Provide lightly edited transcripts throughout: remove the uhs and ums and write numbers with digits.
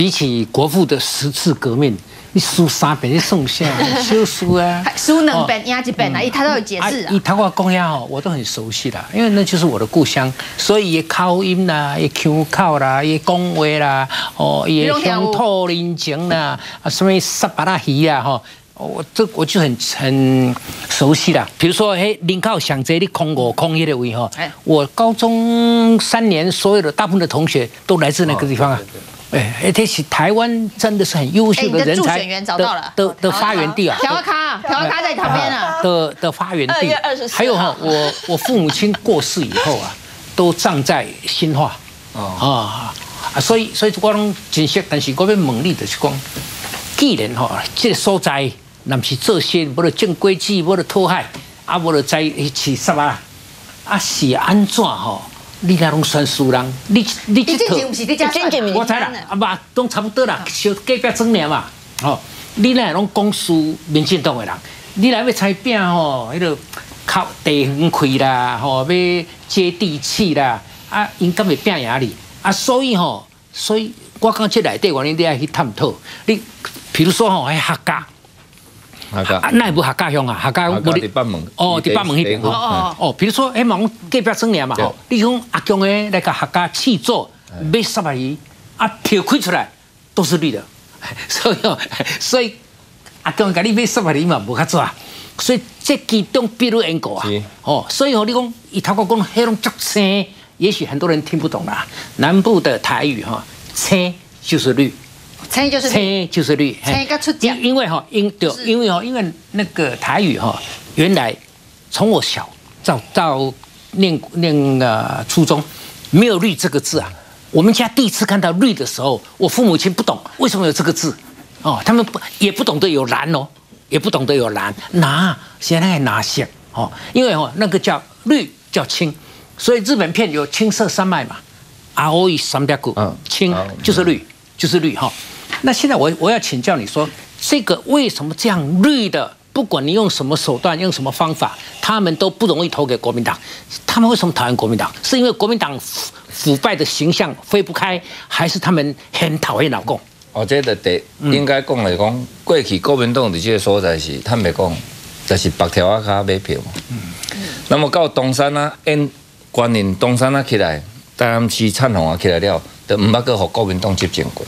比起国父的10次革命，你输3遍，你剩下就输啊，输2遍压几遍啊？他都有解释啊。他话公鸭哦，我都很熟悉啦，因为那就是我的故乡，所以也口音啦，也腔口啦，也讲话啦，哦，也乡土人情啦，啊，什么沙巴拉鱼啦，吼。 我就很熟悉啦，比如说嘿，林口想这里空一的位哈，我高中3年所有的大部分的同学都来自那个地方啊，哎，而且台湾真的是很优秀的人才的发源地啊，调咖在旁边啊的发源地，还有哈，我父母亲过世以后啊，都葬在新化啊啊，所以我拢珍惜，但是我要问你就是讲。 既然吼，这个所在，那是做些无了种果子，无了土海，啊无了在饲啥啦，啊是安怎吼？你那拢算输人，你这套，我知啦，啊嘛拢差不多啦，小隔壁庄尔嘛，吼，你那拢讲输民进党的人，你来要猜饼吼，迄个靠地方开啦，吼要接地气啦，啊应该会饼赢你，啊所以吼，所以我讲这内底原因你爱去探讨，你。 比如说吼，迄客家，啊，那也无客家乡啊，客家乡伫北门，哦，伫北门迄边哦哦哦，比如说迄毛隔壁庄尔嘛吼，你讲阿强诶那个客家气作买10把鱼，啊，票开出来都是绿的，所以阿强甲你买10把鱼嘛无较济，所以这其中必有因果啊，哦，所以吼你讲伊头壳讲迄种竹青，也许很多人听不懂啦，南部的台语哈，青就是绿。 青就是绿，因为那个台语哈，原来从我小到念初中，没有“绿”这个字啊。我们家第一次看到“绿”的时候，我父母亲不懂为什么有这个字，哦，他们也不懂得有“蓝”哦，也不懂得有“蓝”，拿现在拿些哦，因为哦那个叫“绿”叫“青”，所以日本片有“青色山脉”嘛，青い山脈，青就是绿，就是绿哈。 那现在我要请教你说，这个为什么这样绿的？不管你用什么手段，用什么方法，他们都不容易投给国民党。他们为什么讨厌国民党？是因为国民党腐败的形象挥不开，还是他们很讨厌老共？我觉得第应该讲来讲，过去国民党的这个所在是，坦白讲，就是白条啊卡买票嘛。那么到东山啊，因关联东山啊起来，台南市灿鸿啊起来了，都唔捌个和国民党执政过。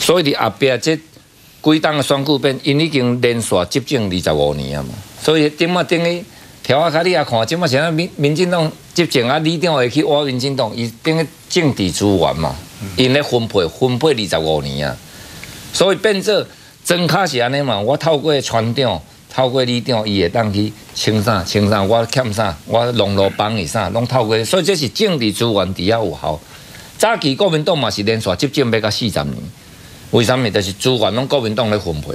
所以，后壁这几档的选举变，因已经连续执政25年啊嘛。所以，顶马等于条啊卡你也看，顶马现在民进党执政啊，你定会去挖民进党，伊等于政治资源嘛，因咧分配25年啊。所以变做真卡是安尼嘛，我透过船长，透过里长，伊会当去清啥，我欠啥，我农路帮伊啥，拢透过。所以这是政治资源底下有效。早期国民党嘛是连续执政要到40年。 为啥物？就是资源拢国民党咧分配，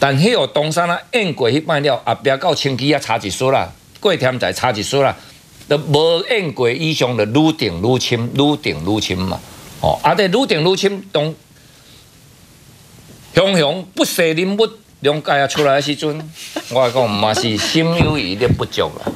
但迄个东山啊，演过迄摆了，后壁到清基啊差一撮啦，过天才差一撮啦，都无演过以上，就愈定愈深，愈定愈深嘛。哦，啊，这愈定愈深，当雄雄不识人物两界啊出来的时阵，我讲嘛是心有余力不足啦。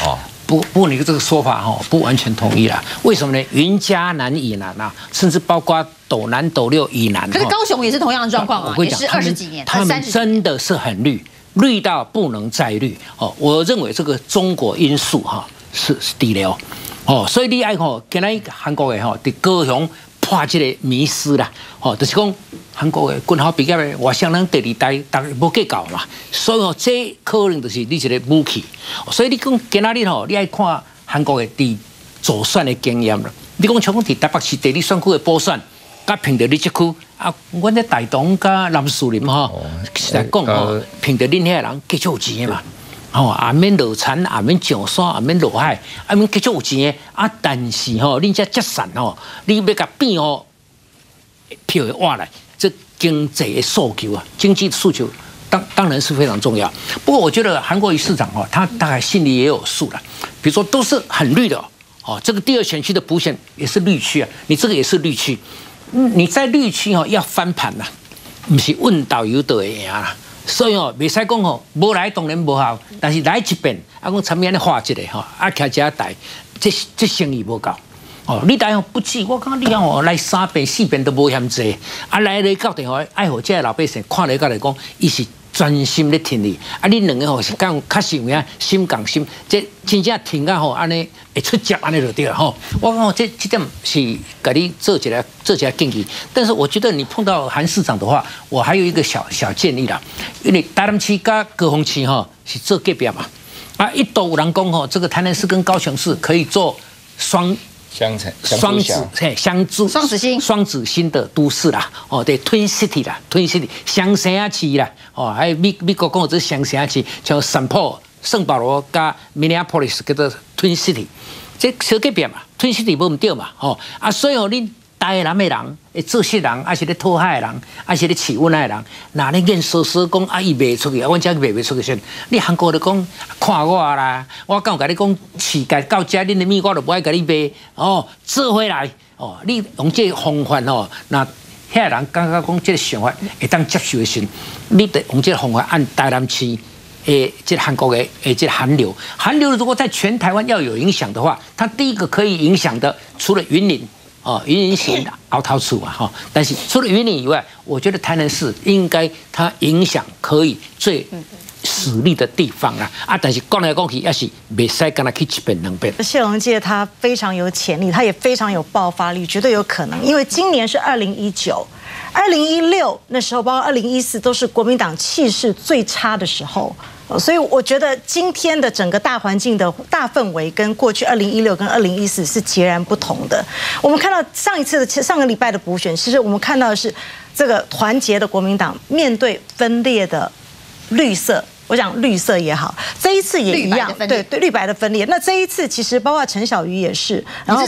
哦，不，你这个说法哈，不完全同意啦。为什么呢？云嘉南以南啊，甚至包括。 斗南、斗六以南，可是高雄也是同样的状况嘛，也是20几年，他们真的是很绿，绿到不能再绿哦。我认为这个中国因素哈是底流哦，所以你爱吼，今仔韩国的吼，伫高雄破这个迷思啦哦，就是讲韩国的军校毕业的外省人第二代，大家无计较嘛，所以哦，这可能就是你一个武器。所以你讲今仔日吼，你爱看韩国的伫左选的经验啦，你讲像讲伫台北市第二选区的补选。 甲凭着你即区啊，阮咧大同甲南树林吼，实在讲吼，凭着恁遐人继续有钱嘛，吼啊免落田，啊免上山，啊免落海，啊免继续有钱啊，但是吼恁遮积善吼，你要甲变吼票换来，这经济诉求啊，经济诉求当然是非常重要。不过我觉得韩国瑜市长哦，他大概心里也有数了，比如说都是很绿的哦，这个第二选区的补选也是绿区啊，你这个也是绿区。 你在绿区吼要翻盘啦，唔是问导游就会赢啦，所以哦，未使讲吼，无来当然无效，但是来一遍，啊，讲参面咧画一个吼，啊，徛只台，这生意无够，哦，你台湾不止，我讲你讲哦，来三遍四遍都无嫌济，啊来咧到地方爱好这老百姓看咧，到来讲，伊是专心咧听你，啊你两个吼是讲确实有影心共心，这真正听啊吼安尼会出汁安尼就对了吼。我讲哦，这点是给你做起来建议，但是我觉得你碰到韩市长的话，我还有一个小建议啦，因为台南市甲高雄市吼是做隔壁嘛，啊一都有人讲吼，这个台南市跟高雄市可以做双子星的都市啦，哦，对 ，Twin City 啦 ，Twin City 双城啊市啦，哦，还有美国讲这双城啊市，像圣保罗加 Minneapolis 叫做 Twin City， 这小改变嘛 ，Twin City 无唔对嘛，哦，啊，所以哦，恁台南的人，做事人，还是咧讨海的人，还是咧饲温的人，那恁硬说说讲啊，伊卖出去，啊，阮遮卖袂出去先，你韩国咧讲看我啦，我敢有甲你讲，饲家到遮恁的米，我就不爱甲你卖，哦，做回来，哦，你用这個方法哦，那遐人感觉讲这个想法会当接受的先，你得用这個方法按台南市。诶，这韩国诶，这韩流，韩流如果在全台湾要有影响的话，它第一个可以影响的，除了云林，哦，云林县鳌头处啊，哈，但是除了云林以外，我觉得台南市应该它影响可以最实力的地方啦，啊，但是讲来讲去也是未使跟他去一遍两遍。谢龙介他非常有潜力，他也非常有爆发力，绝对有可能，因为今年是2019。2016那时候，包括2014，都是国民党气势最差的时候，所以我觉得今天的整个大环境的大氛围跟过去2016跟2014是截然不同的。我们看到上个礼拜的补选，其实我们看到的是这个团结的国民党面对分裂的绿色。我想绿色也好，这一次也一样，对绿白的分裂。那这一次其实包括陈小瑜也是，然后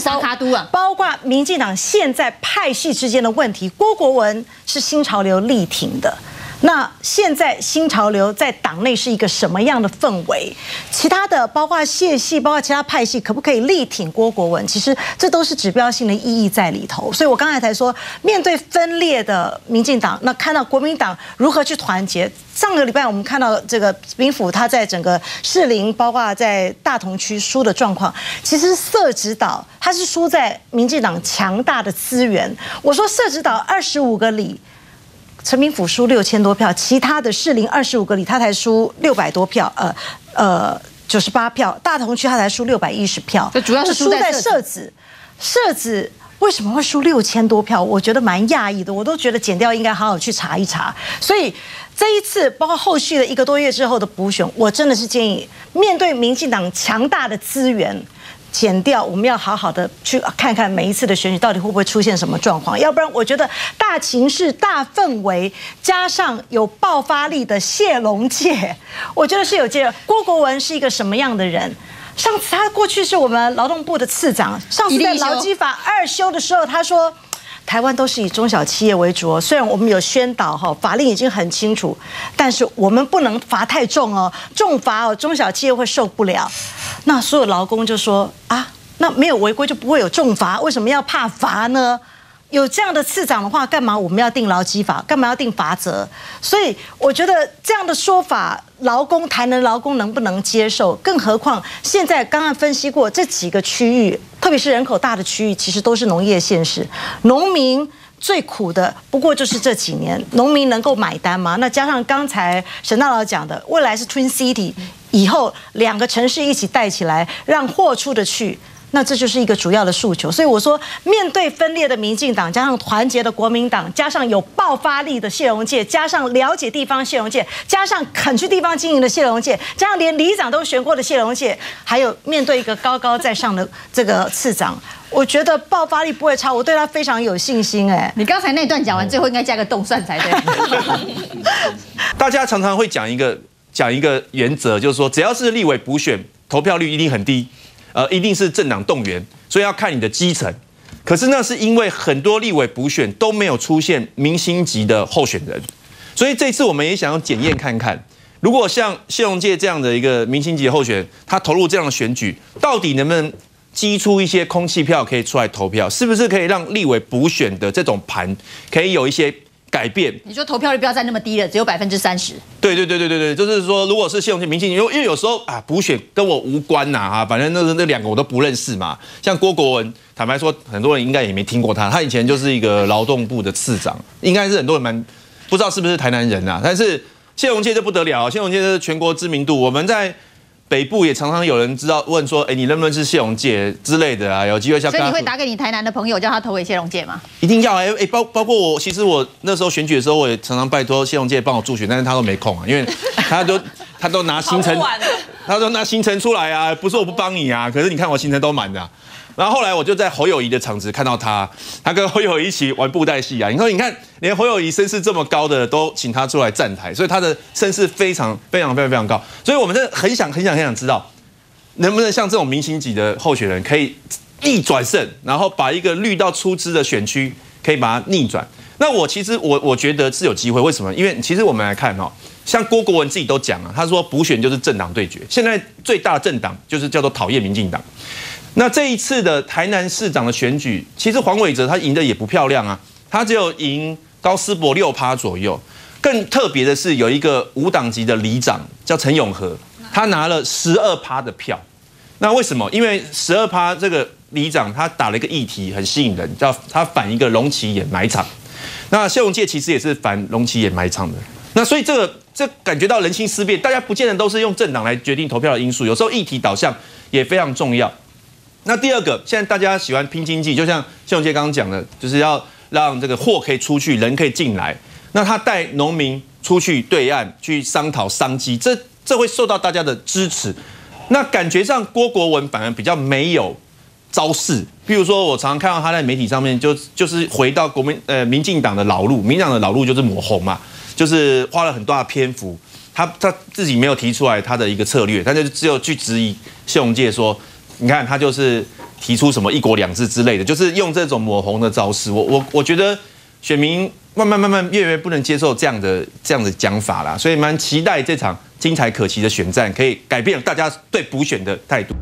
包括民进党现在派系之间的问题，郭国文是新潮流力挺的。那现在新潮流在党内是一个什么样的氛围？其他的包括谢系，包括其他派系，可不可以力挺郭国文？其实这都是指标性的意义在里头。所以我刚才才说，面对分裂的民进党，那看到国民党如何去团结。上个礼拜我们看到这个民府，他在整个士林，包括在大同区输的状况，其实社指导他是输在民进党强大的资源。我说社指导25个里。陈明甫输6000多票，其他的士林25个里他才输600多票，98票，大同区他才输610票，主要是输在社子。社子为什么会输6000多票？我觉得蛮讶异的，我都觉得检调应该好好去查一查。所以这一次，包括后续的1个多月之后的补选，我真的是建议，面对民进党强大的资源。减掉，我们要好好的去看看每一次的选举到底会不会出现什么状况，要不然我觉得大情势、大氛围加上有爆发力的谢龙介，我觉得是有介入。郭国文是一个什么样的人？上次他过去是我们劳动部的次长，上次在劳基法2修的时候，他说台湾都是以中小企业为主哦，虽然我们有宣导哈，法令已经很清楚，但是我们不能罚太重哦，重罚哦，中小企业会受不了。那所有劳工就说啊，那没有违规就不会有重罚，为什么要怕罚呢？有这样的次长的话，干嘛我们要定劳基法？干嘛要定罚则？所以我觉得这样的说法，台南劳工能不能接受？更何况现在刚刚分析过这几个区域，特别是人口大的区域，其实都是农业县市，农民最苦的。不过就是这几年，农民能够买单吗？那加上刚才沈大佬讲的，未来是 Twin City， 以后2个城市一起带起来，让货出得去。那这就是一个主要的诉求，所以我说，面对分裂的民进党，加上团结的国民党，加上有爆发力的谢龙介，加上了解地方谢龙介，加上肯去地方经营的谢龙介，加上连里长都选过的谢龙介，还有面对一个高高在上的这个次长，我觉得爆发力不会差，我对他非常有信心。哎，你刚才那段讲完，最后应该加个动算才对。大家常常会讲一个原则，就是说，只要是立委补选，投票率一定很低。一定是政党动员，所以要看你的基层。可是那是因为很多立委补选都没有出现明星级的候选人，所以这次我们也想要检验看看，如果像谢龙介这样的一个明星级的候选人，他投入这样的选举，到底能不能激出一些空气票可以出来投票？是不是可以让立委补选的这种盘可以有一些改变。你说投票率不要再那么低了，只有30%。对，就是说，如果是系统性民进，因为有时候啊，补选跟我无关呐啊，反正那两个我都不认识嘛。像郭国文，坦白说，很多人应该也没听过他，他以前就是一个劳动部的次长，应该是很多人蛮不知道是不是台南人呐、啊。但是谢龙介就不得了，谢龙介是全国知名度，我们在。北部也常常有人知道问说，哎，你认不认识谢龙介之类的啊？有机会下。所以你会打给你台南的朋友，叫他投给谢龙介吗？一定要哎，包括我，其实我那时候选举的时候，我也常常拜托谢龙介帮我助选，但是他都没空啊，因为他都拿行程，他都拿行程出来啊，不是我不帮你啊，可是你看我行程都满的、啊。然后后来我就在侯友宜的场子看到他，他跟侯友宜一起玩布袋戏啊。你看，连侯友宜身世这么高的都请他出来站台，所以他的身世非常高。所以我们真的很想知道，能不能像这种明星级的候选人可以逆转胜，然后把一个绿到出汁的选区可以把它逆转。那我觉得是有机会，为什么？因为其实我们来看哦，像郭国文自己都讲啊，他说补选就是政党对决，现在最大的政党就是叫做讨厌民进党。那这一次的台南市长的选举，其实黄伟哲他赢得也不漂亮啊，他只有赢高思博6%左右。更特别的是，有一个无党籍的里长叫陈永和，他拿了12%的票。那为什么？因为12%这个里长他打了一个议题很吸引人，叫他反一个龙崎眼埋场。那谢龙介其实也是反龙崎眼埋场的。那所以这感觉到人心思变，大家不见得都是用政党来决定投票的因素，有时候议题导向也非常重要。那第二个，现在大家喜欢拼经济，就像谢龙介刚刚讲的，就是要让这个货可以出去，人可以进来。那他带农民出去对岸去商讨商机，这会受到大家的支持。那感觉上郭国文反而比较没有招式，比如说我常常看到他在媒体上面就是回到民进党的老路，民进党的老路就是抹红嘛，就是花了很大的篇幅，他自己没有提出来他的一个策略，他就只有去质疑谢龙介说。你看，他就是提出什么“一国两制”之类的，就是用这种抹红的招式。我觉得选民慢慢越不能接受这样的讲法啦，所以蛮期待这场精彩可期的选战可以改变大家对补选的态度。